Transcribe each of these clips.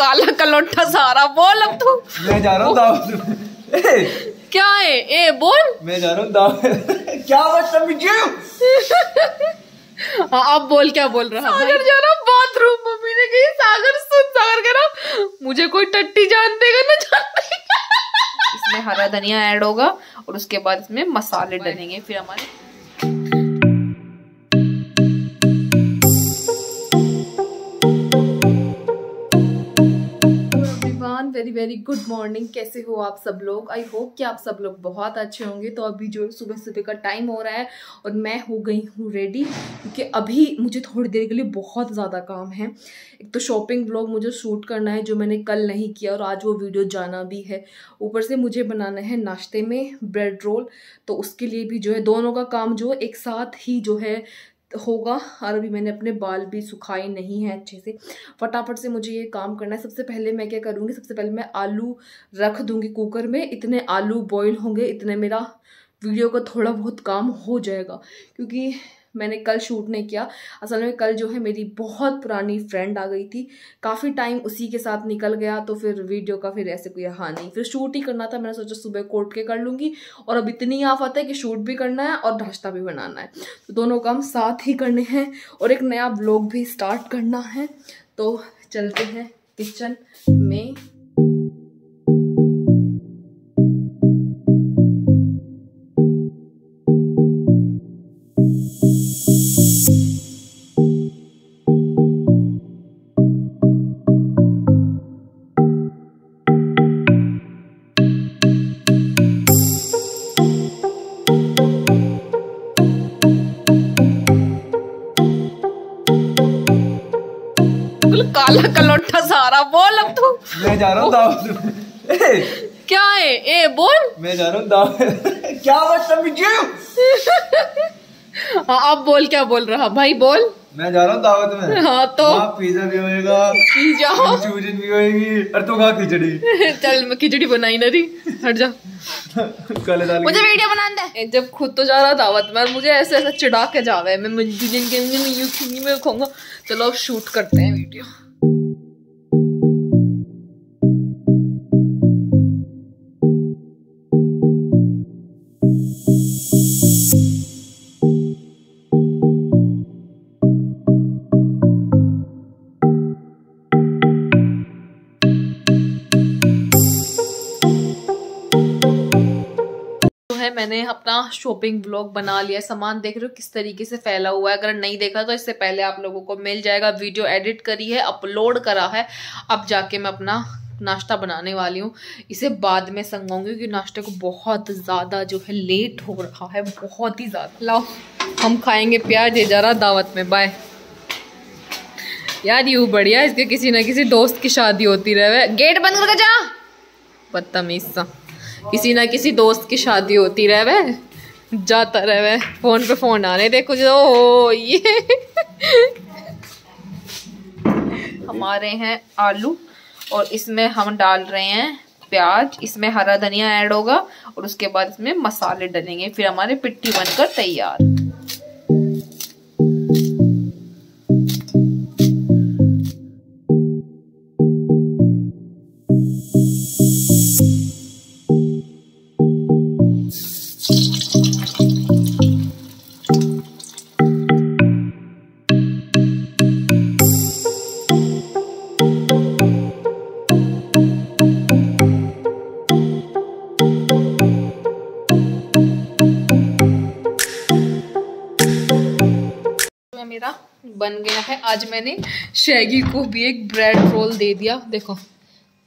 काला कलोटा सारा। बोल अब तू। मैं जा रहा हूँ दावत। क्या है ए बोल। मैं जा रहा हूँ दावत। क्या बात समझे? आप बोल क्या बोल रहा है? सागर जा रहा बाथरूम। मम्मी ने कही सागर सुन, सागर कह रहा मुझे कोई टट्टी जान देगा ना जान देगा। इसमें हरा धनिया ऐड होगा और उसके बाद इसमें मसाले डालेंगे फिर हमारे। Very very good morning. कैसे हो आप सब लोग? आई होप कि आप सब लोग बहुत अच्छे होंगे। तो अभी जो सुबह सुबह का टाइम हो रहा है और मैं हो गई हूँ रेडी, क्योंकि अभी मुझे थोड़ी देर के लिए बहुत ज़्यादा काम है। एक तो शॉपिंग व्लॉग मुझे शूट करना है जो मैंने कल नहीं किया और आज वो वीडियो जाना भी है। ऊपर से मुझे बनाना है नाश्ते में ब्रेड रोल, तो उसके लिए भी जो है दोनों का काम जो है एक साथ ही जो है होगा। और अभी मैंने अपने बाल भी सुखाए नहीं हैं अच्छे से, फटाफट से मुझे ये काम करना है। सबसे पहले मैं क्या करूँगी, सबसे पहले मैं आलू रख दूँगी कुकर में। इतने आलू बॉईल होंगे, इतने मेरा वीडियो का थोड़ा बहुत काम हो जाएगा, क्योंकि मैंने कल शूट नहीं किया। असल में कल जो है मेरी बहुत पुरानी फ्रेंड आ गई थी, काफ़ी टाइम उसी के साथ निकल गया, तो फिर वीडियो का फिर ऐसे कोई रहा नहीं, फिर शूट ही करना था। मैंने सोचा सुबह कोट के कर लूँगी, और अब इतनी आफत है कि शूट भी करना है और नाश्ता भी बनाना है, तो दोनों काम साथ ही करने हैं और एक नया ब्लॉग भी स्टार्ट करना है। तो चलते हैं किचन में। काला कलोटा सारा। बोल अब तू। मैं जा रहा हूँ दावत। क्या है ए बोल। मैं जा रहा हूँ दावत। क्या बात समझे? आप बोल क्या बोल रहा भाई? बोल। मैं जा रहा हूँ दावत में। हाँ तो पिज्जा भी होएगा, पिज्जा मंचूरियन भी होएगी और तू खा खिचड़ी। चल मैं खिचड़ी बनाई ना री, हट जा। मुझे वीडियो बनाना है। जब खुद तो जा रहा दावत में, मुझे ऐसे ऐसा चिढ़ा के जा रहा है। मैं मंचूरियन के मैं खाऊंगा। चलो अब शूट करते हैं वीडियो। मैंने अपना शॉपिंग व्लॉग बना लिया। सामान देख रहे हो किस तरीके से फैला हुआ है, अगर नहीं देखा तो इससे पहले आप लोगों को मिल जाएगा। वीडियो एडिट करी है, अपलोड करा है। अब जाके मैं अपना नाश्ता बनाने वाली हूँ, इसे बाद में संगाऊंगी क्योंकि नाश्ते को बहुत ज़्यादा जो है लेट हो रहा है, बहुत ही ज़्यादा। लाओ हम खाएंगे प्याज। ये जा रहा दावत में। बाय यार, यूँ बढ़िया इसके किसी ना किसी दोस्त की शादी होती रहे। गेट बंद करके जा बदतमीज सा। किसी ना किसी दोस्त की शादी होती रहे, वह जाता रहे, वह फोन पे फोन आने। देखो जो ये हमारे हैं आलू और इसमें हम डाल रहे हैं प्याज। इसमें हरा धनिया ऐड होगा और उसके बाद इसमें मसाले डालेंगे, फिर हमारे पिट्टी बनकर तैयार। मेरा बन गया है। आज मैंने शैगी को भी एक ब्रेड रोल दे दिया। देखो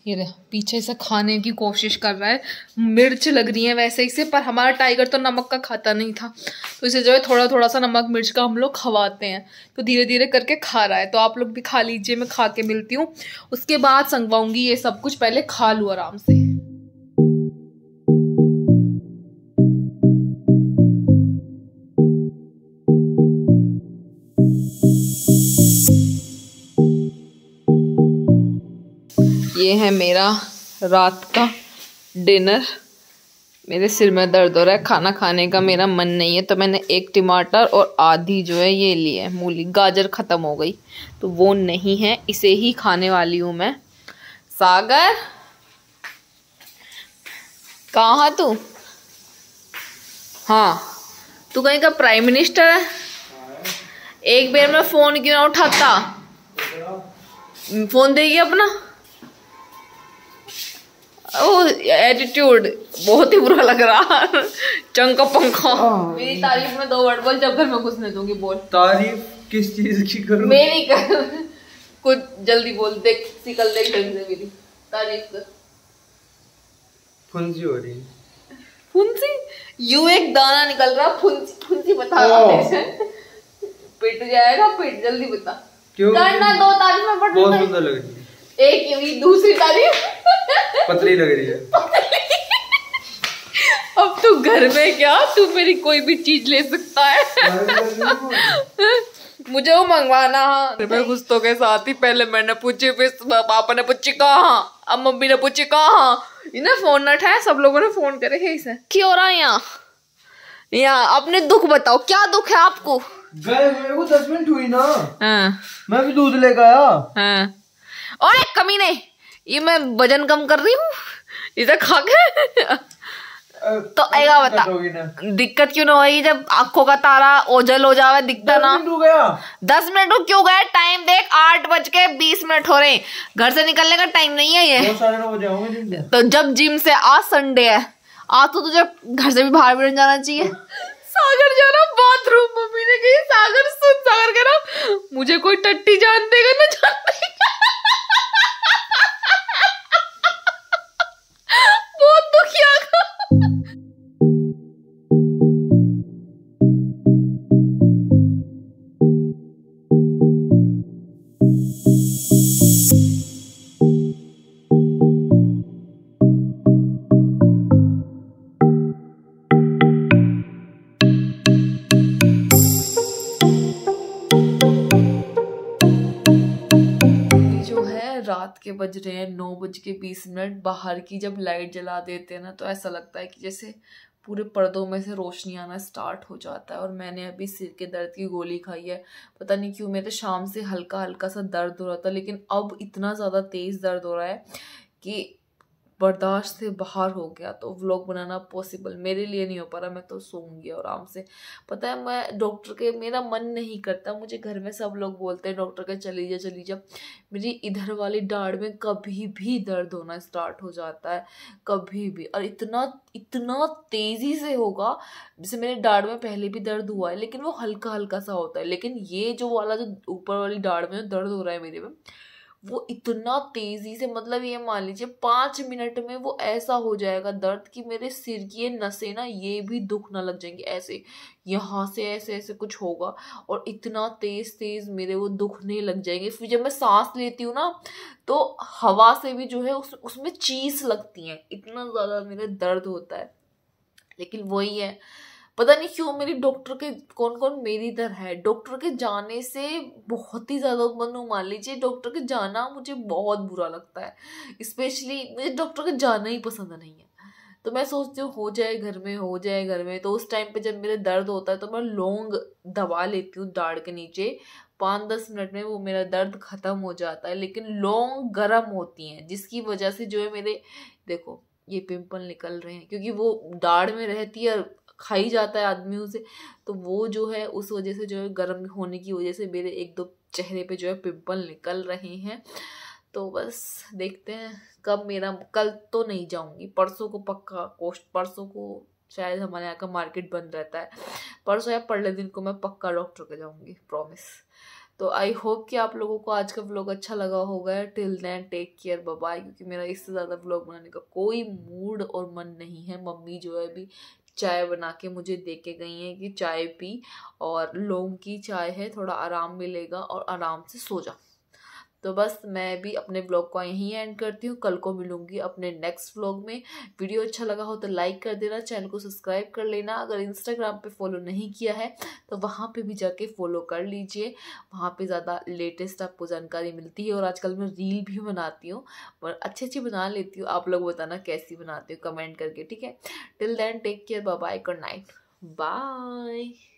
ये रहा, पीछे से खाने की कोशिश कर रहा है। मिर्च लग रही है वैसे इसे, पर हमारा टाइगर तो नमक का खाता नहीं था, तो इसे जो है थोड़ा थोड़ा सा नमक मिर्च का हम लोग खवाते हैं, तो धीरे धीरे करके खा रहा है। तो आप लोग भी खा लीजिए, मैं खा के मिलती हूँ, उसके बाद संगवाऊंगी। ये सब कुछ पहले खा लूँ आराम से। ये है मेरा रात का डिनर। मेरे सिर में दर्द हो रहा है, खाना खाने का मेरा मन नहीं है, तो मैंने एक टमाटर और आधी जो है ये ली है मूली। गाजर ख़त्म हो गई तो वो नहीं है, इसे ही खाने वाली हूँ मैं। सागर कहाँ है तू? हाँ, तू कहीं का प्राइम मिनिस्टर है? एक बार मैं फोन क्यों ना उठाता? फोन देगी अपना। ओ एटीट्यूड बहुत ही बुरा लग रहा। चंका पंखा। मेरी तारीफ में 2 वर्ड बोल, जब घर में घुसने दूंगी। बोल। तारीफ किस चीज की करूं? मेरी कर। कुछ जल्दी बोल, देख सिकल देख से मेरी तारीफ कर। फुंसी हो रही। फुंसी? यू एक दाना निकल रहा। फुंसी फुंसी बता पिट जाएगा। पिट जल्दी बता क्यों करना। 2 तारीफ में पढ़। बहुत सुंदर लग रही है। एक ही दूसरी तारीफ पतली लग रही है। अब तू घर में क्या, तू मेरी कोई भी चीज ले सकता है। मुझे वो मंगवाना है गुस्तों के साथ ही। पहले मैंने पूछी, फिर पापा ने पूछी कहाँ, अब मम्मी ने पूछी कहाँ। इन्हें फोन न उठाया, सब लोगों ने फोन करे है इसे। क्यों हो रहा है यहाँ? यहाँ अपने दुख बताओ, क्या दुख है आपको? मेरे को 10 मिनट हुई ना। मैं भी दूध लेकर आया। और एक कमी नहीं, ये मैं वजन कम कर रही हूँ इधर खा के। तो आएगा बता दिक्कत क्यों ना होगी? जब आंखों का तारा ओझल हो जावे दिखता ना। 10 मिनट क्यों गए? टाइम देख 8:20 हो रहे। घर से निकलने का टाइम नहीं है ये। तो जब जिम से आज संडे है, आज तो तुझे घर से भी बाहर भी जाना चाहिए। सागर जा रहा बाथरूम। मम्मी ने कही सागर सुन, सागर कह रहा मुझे कोई टट्टी जान देगा ना जान। रात के बज रहे हैं 9:20। बाहर की जब लाइट जला देते हैं ना, तो ऐसा लगता है कि जैसे पूरे पर्दों में से रोशनी आना स्टार्ट हो जाता है। और मैंने अभी सिर के दर्द की गोली खाई है। पता नहीं क्यों मेरे शाम से हल्का हल्का सा दर्द हो रहा था, लेकिन अब इतना ज़्यादा तेज़ दर्द हो रहा है कि बर्दाश्त से बाहर हो गया। तो व्लॉग बनाना पॉसिबल मेरे लिए नहीं हो पा रहा। मैं तो सोऊंगी आराम से। पता है मैं डॉक्टर के, मेरा मन नहीं करता। मुझे घर में सब लोग बोलते हैं डॉक्टर के चली जा चली जा। मेरी इधर वाली डाढ़ में कभी भी दर्द होना स्टार्ट हो जाता है, कभी भी। और इतना तेज़ी से होगा, जैसे मेरे डाढ़ में पहले भी दर्द हुआ है, लेकिन वो हल्का हल्का सा होता है। लेकिन ये जो वाला जो ऊपर वाली डाढ़ में दर्द हो रहा है मेरे में, वो इतना तेज़ी से, मतलब ये मान लीजिए 5 मिनट में वो ऐसा हो जाएगा दर्द कि मेरे सिर की ये नसें ना, ये भी दुखना लग जाएंगी। ऐसे यहाँ से ऐसे ऐसे कुछ होगा और इतना तेज़ तेज़ मेरे वो दुखने लग जाएंगे। फिर जब मैं सांस लेती हूँ ना, तो हवा से भी जो है उसमें चीस लगती है। इतना ज़्यादा मेरे दर्द होता है। लेकिन वही है, पता नहीं क्यों मेरी डॉक्टर के कौन कौन मेरी तरह है। डॉक्टर के जाने से बहुत ही ज़्यादा मनु, मान लीजिए डॉक्टर के जाना मुझे बहुत बुरा लगता है। स्पेशली मुझे डॉक्टर के जाना ही पसंद नहीं है। तो मैं सोचती हूँ हो जाए घर में, हो जाए घर में। तो उस टाइम पे जब मेरे दर्द होता है, तो मैं लौंग दबा लेती हूँ दाढ़ के नीचे। 5-10 मिनट में वो मेरा दर्द ख़त्म हो जाता है। लेकिन लौंग गर्म होती हैं, जिसकी वजह से जो है मेरे, देखो ये पिंपल निकल रहे हैं, क्योंकि वो दाढ़ में रहती है, खाई जाता है आदमी उसे। तो वो जो है उस वजह से, जो है गर्म होने की वजह से मेरे 1-2 चेहरे पे जो है पिंपल निकल रहे हैं। तो बस देखते हैं कब मेरा, कल तो नहीं जाऊंगी, परसों को पक्का। परसों को शायद हमारे यहाँ का मार्केट बंद रहता है। परसों या पहले दिन को मैं पक्का डॉक्टर के जाऊंगी, प्रॉमिस। तो आई होप कि आप लोगों को आज का व्लॉग अच्छा लगा होगा। Till then take care, bye bye. क्योंकि मेरा इससे ज़्यादा व्लॉग बनाने का कोई मूड और मन नहीं है। मम्मी जो है अभी चाय बना के मुझे दे के गई हैं कि चाय पी, और लौंग की चाय है, थोड़ा आराम मिलेगा, और आराम से सो जा। तो बस मैं भी अपने व्लॉग को यहीं एंड करती हूँ। कल को मिलूँगी अपने नेक्स्ट व्लॉग में। वीडियो अच्छा लगा हो तो लाइक कर देना, चैनल को सब्सक्राइब कर लेना। अगर इंस्टाग्राम पे फॉलो नहीं किया है तो वहाँ पे भी जाके फॉलो कर लीजिए। वहाँ पे ज़्यादा लेटेस्ट आपको जानकारी मिलती है। और आजकल मैं रील भी बनाती हूँ, और अच्छी बना लेती हूँ। आप लोग बताना कैसी बनाती हो कमेंट करके, ठीक है। Till then take care, bye bye, good night, bye.